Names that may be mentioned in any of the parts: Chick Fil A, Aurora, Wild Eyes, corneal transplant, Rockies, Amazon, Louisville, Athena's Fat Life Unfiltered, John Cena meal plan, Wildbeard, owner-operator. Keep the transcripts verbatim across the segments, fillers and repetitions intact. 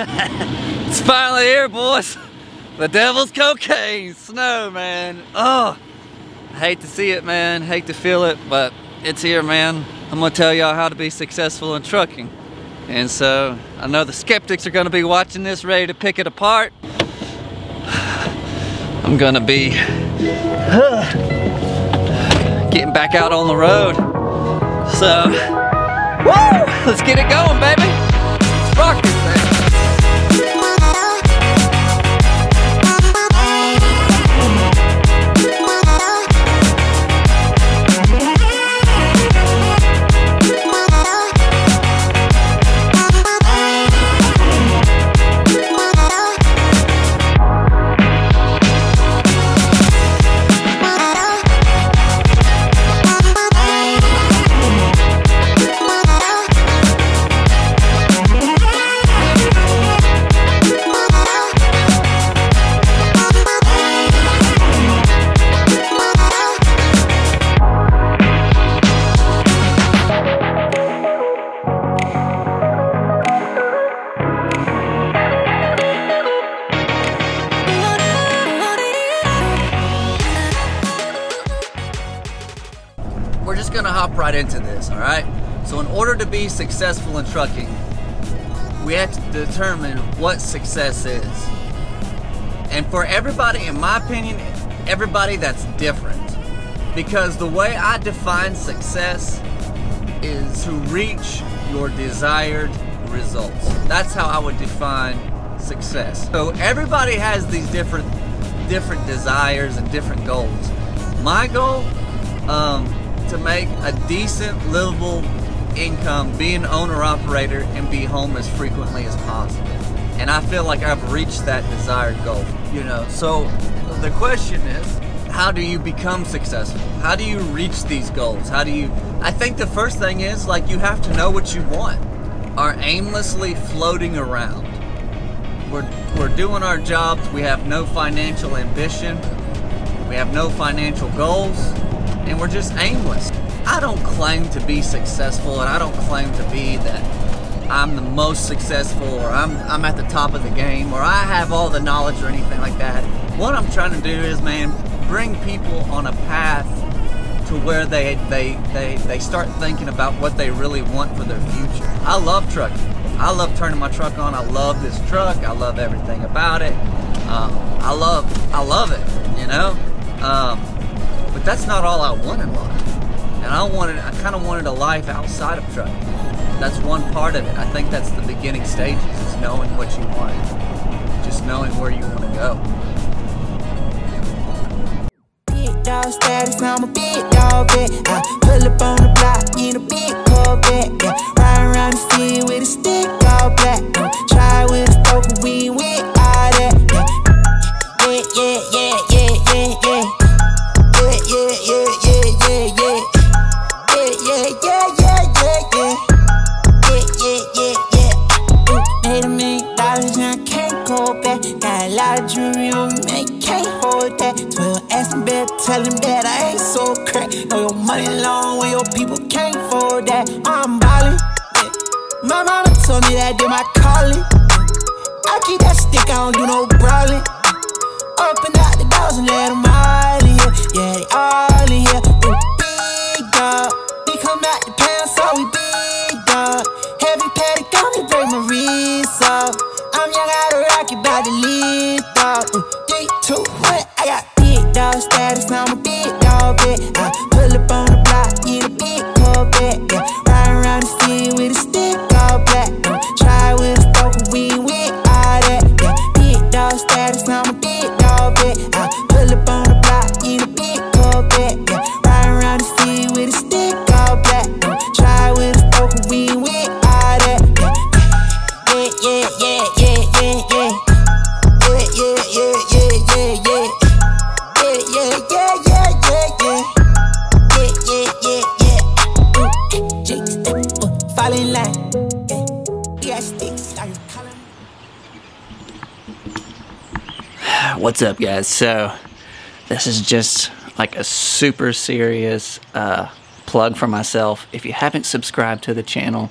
It's finally here, boys. The devil's cocaine snow, man. Oh, I hate to see it, man. Hate to feel it, but it's here, man. I'm gonna tell y'all how to be successful in trucking. And so I know the skeptics are gonna be watching this, ready to pick it apart. I'm gonna be uh, getting back out on the road. So, woo! Let's get it going, baby. Let's rock this thing. Right into this, all right? So in order to be successful in trucking, we have to determine what success is. And for everybody, in my opinion, everybody that's different. Because the way I define success is to reach your desired results. That's how I would define success. So everybody has these different different desires and different goals. My goal, um, to make a decent, livable income, be an owner-operator, and be home as frequently as possible. And I feel like I've reached that desired goal, you know. So the question is, how do you become successful? How do you reach these goals? How do you, I think the first thing is, like, you have to know what you want. Are aimlessly floating around. We're, we're doing our jobs, we have no financial ambition, we have no financial goals, and we're just aimless. I don't claim to be successful, and I don't claim to be that I'm the most successful, or I'm, I'm at the top of the game, or I have all the knowledge or anything like that. What I'm trying to do is, man, bring people on a path to where they, they, they, they start thinking about what they really want for their future. I love trucking. I love turning my truck on. I love this truck. I love everything about it. Um, I love, I love it, you know? Um, But that's not all I want in life. And I wanted, I kind of wanted a life outside of trucking. That's one part of it. I think that's the beginning stages, is knowing what you want. Just knowing where you want to go. Big dog status, I'm a big dog vet. I pull up on the block in a big Corvette. Yeah, ride around the field with a stick all black. Yeah, try with a scope, but we with all that. Yeah, yeah, yeah, yeah, yeah, yeah. yeah. Yeah, yeah, yeah, yeah, yeah. Yeah, yeah, yeah, yeah, yeah, yeah. Yeah, yeah, yeah, yeah. Ooh, made a million dollars and I can't go back. Got a lot of jewelry on me, man, you can't hold that. Twelve ass and better, tell him that I ain't so crack. Know your money long when your people can't afford that. I'm ballin', yeah. My mama told me that did my calling. I keep that stick, I don't do no brawling. Open up the doors and let them all in. Yeah, they all in here. Ooh, big dog. They come out the pound, so we big dog. Heavy patty, don't they break my wrist up. I'm young, out of rocket, by the lead dog. Ooh, three, two, one, I got big dog status, I'm a big dog vet. I pull up on the block in a big Corvette. Yeah, ride around the field with a stick all black. Yeah, try with a scope, we with all that. Yeah, big dog status, I'm a big dog vet. I pull up on the block in a big Corvette. Yeah, ride around the field with a stick all black. Yeah, try with a scope, we with all that. Yeah, yeah, yeah, yeah, yeah, yeah. Yeah, yeah, yeah, yeah, yeah, yeah. Yeah, yeah, yeah, yeah, yeah, yeah. Yeah, yeah, yeah, yeah. Ooh, jigs, ooh, fall in line. Yeah, sticks, are you calling? What's up, guys? So this is just like a super serious uh, plug for myself. If you haven't subscribed to the channel,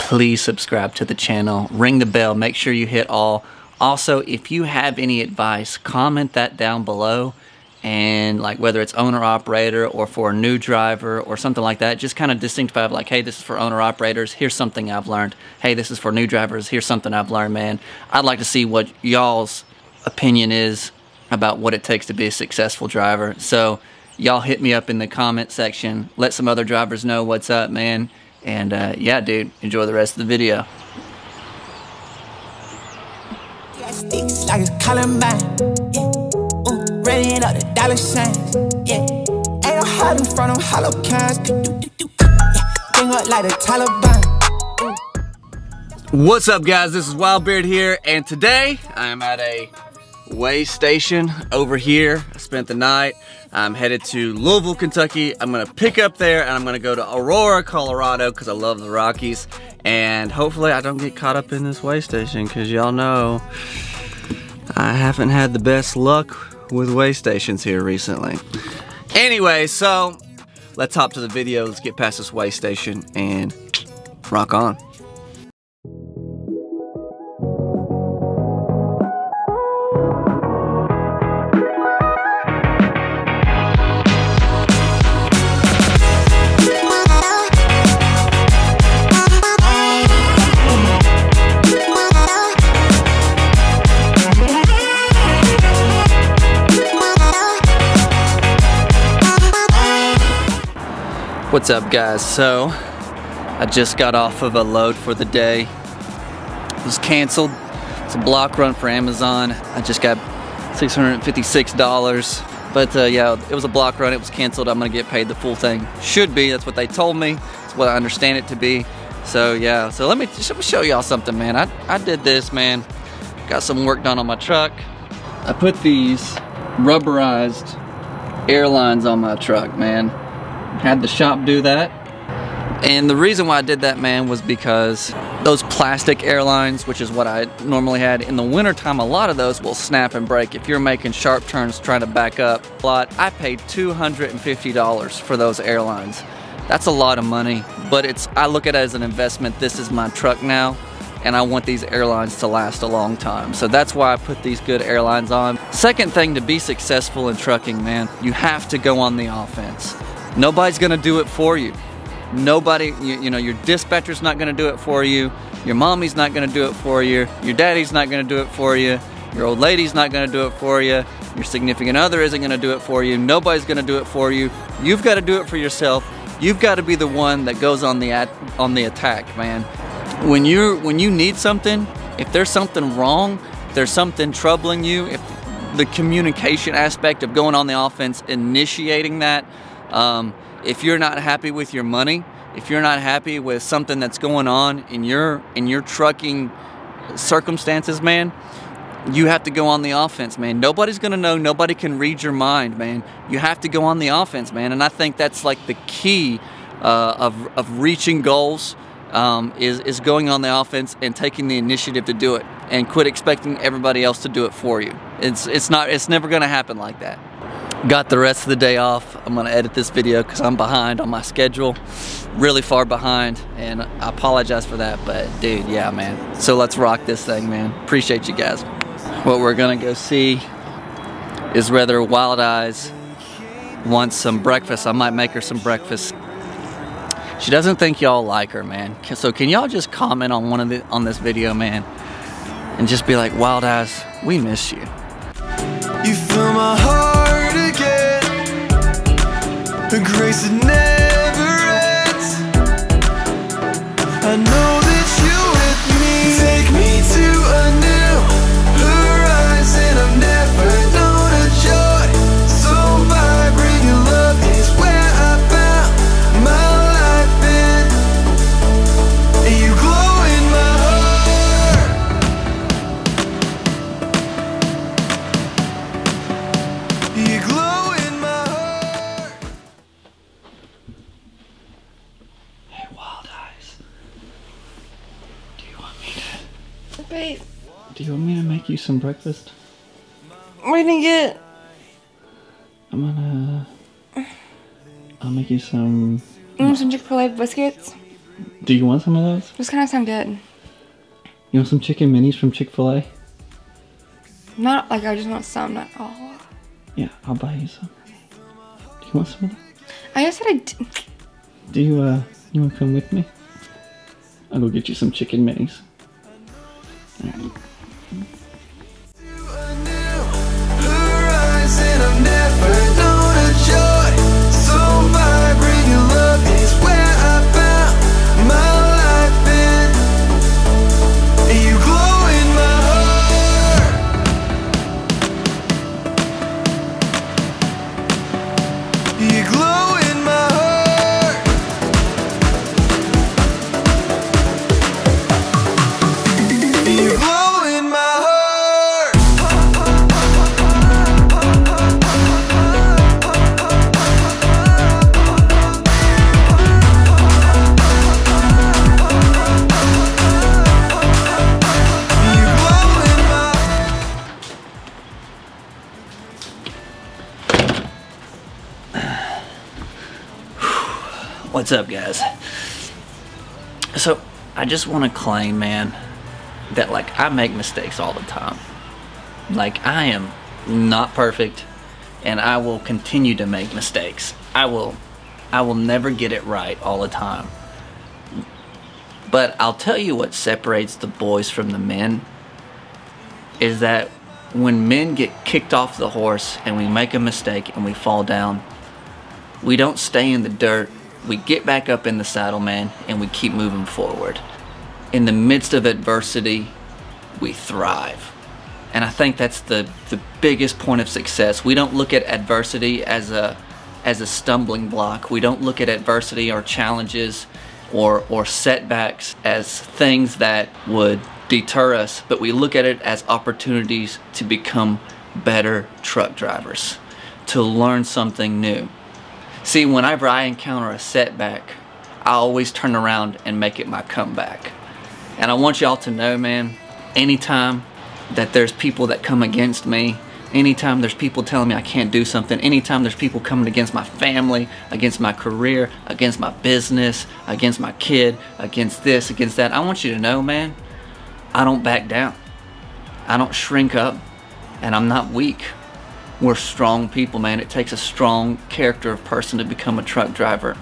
please subscribe to the channel, ring the bell, make sure you hit all. Also, if you have any advice, comment that down below. And like whether it's owner-operator or for a new driver or something like that, just kind of distinctify like, hey, this is for owner-operators, here's something I've learned. Hey, this is for new drivers, here's something I've learned, man. I'd like to see what y'all's opinion is about what it takes to be a successful driver. So y'all hit me up in the comment section. Let some other drivers know what's up, man. And uh, yeah, dude, enjoy the rest of the video. Yeah, sticks like a Columbine. Yeah. Reading up the dollar signs, yeah. Ain't no hiding from them hollow cans. Bring up like the Taliban. What's up, guys? This is Wildbeard here, and today I am at a way station over here. I spent the night. I'm headed to Louisville, Kentucky. I'm gonna pick up there, and I'm gonna go to Aurora, Colorado, because I love the Rockies. And hopefully, I don't get caught up in this way station, because y'all know I haven't had the best luck with way stations here recently. Anyway, so let's hop to the video, let's get past this way station and rock on. What's up, guys? So I just got off of a load for the day. It was canceled. It's a block run for Amazon. I just got six hundred fifty-six dollars. But uh, yeah, it was a block run. It was canceled. I'm gonna get paid the full thing. Should be. That's what they told me. That's what I understand it to be. So yeah. So let me just show y'all something, man. I, I did this, man. Got some work done on my truck. I put these rubberized air lines on my truck, man. Had the shop do that. And the reason why I did that, man, was because those plastic air lines, which is what I normally had in the wintertime, a lot of those will snap and break if you're making sharp turns trying to back up a lot. I paid two hundred fifty dollars for those air lines. That's a lot of money, but it's, I look at it as an investment. This is my truck now, and I want these air lines to last a long time. So that's why I put these good air lines on. Second thing, to be successful in trucking, man, you have to go on the offense. Nobody's gonna do it for you. Nobody, you, you know, your dispatcher's not gonna do it for you. Your mommy's not gonna do it for you. Your daddy's not gonna do it for you. Your old lady's not gonna do it for you. Your significant other isn't gonna do it for you. Nobody's gonna do it for you. You've gotta do it for yourself. You've gotta be the one that goes on the, at, on the attack, man. When you, when you need something, if there's something wrong, if there's something troubling you, if the communication aspect of going on the offense, initiating that, Um, if you're not happy with your money, if you're not happy with something that's going on in your in your trucking circumstances, man, you have to go on the offense, man. Nobody's gonna know. Nobody can read your mind, man. You have to go on the offense, man. And I think that's like the key uh, of of reaching goals um, is is going on the offense and taking the initiative to do it, and quit expecting everybody else to do it for you. It's it's not it's never gonna happen like that. Got the rest of the day off. I'm gonna edit this video because I'm behind on my schedule, really far behind, and I apologize for that, but dude, yeah, man. So let's rock this thing, man. Appreciate you guys. What we're gonna go see is whether Wild Eyes wants some breakfast. I might make her some breakfast. She doesn't think y'all like her, man. So can y'all just comment on one of the on this video, man, and just be like, Wild Eyes, we miss you. You fill my heart. The grace that never ends. I know that you're with me. Take me to a new horizon. I've never known a joy so vibrant. Your love is where I found my life in. And you glow in my heart. You glow in my heart. Babe. Do you want me to make you some breakfast? What did you get? I'm gonna... I'll make you some... You want some Chick Fil A biscuits? Do you want some of those? Those kind of sound good. You want some chicken minis from Chick Fil A? Not like I just want some, not all. Yeah, I'll buy you some. Do you want some of them? I guess that I d do. You uh, you want to come with me? I'll go get you some chicken minis. All right. What's up, guys? So I just want to claim, man, that like I make mistakes all the time. Like I am not perfect, and I will continue to make mistakes. I will I will never get it right all the time. But I'll tell you what separates the boys from the men is that when men get kicked off the horse and we make a mistake and we fall down, we don't stay in the dirt. We get back up in the saddle, man, and we keep moving forward. In the midst of adversity, we thrive. And I think that's the, the biggest point of success. We don't look at adversity as a, as a stumbling block. We don't look at adversity or challenges or, or setbacks as things that would deter us, but we look at it as opportunities to become better truck drivers, to learn something new. See, whenever I encounter a setback, I always turn around and make it my comeback. And I want y'all to know, man, anytime that there's people that come against me, anytime there's people telling me I can't do something, anytime there's people coming against my family, against my career, against my business, against my kid, against this, against that, I want you to know, man, I don't back down. I don't shrink up, and I'm not weak. We're strong people, man. It takes a strong character of person to become a truck driver.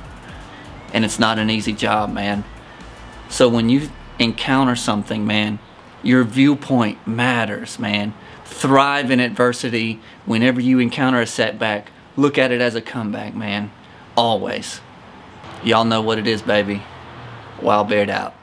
And it's not an easy job, man. So when you encounter something, man, your viewpoint matters, man. Thrive in adversity. Whenever you encounter a setback, look at it as a comeback, man. Always. Y'all know what it is, baby. Wild Eyes out.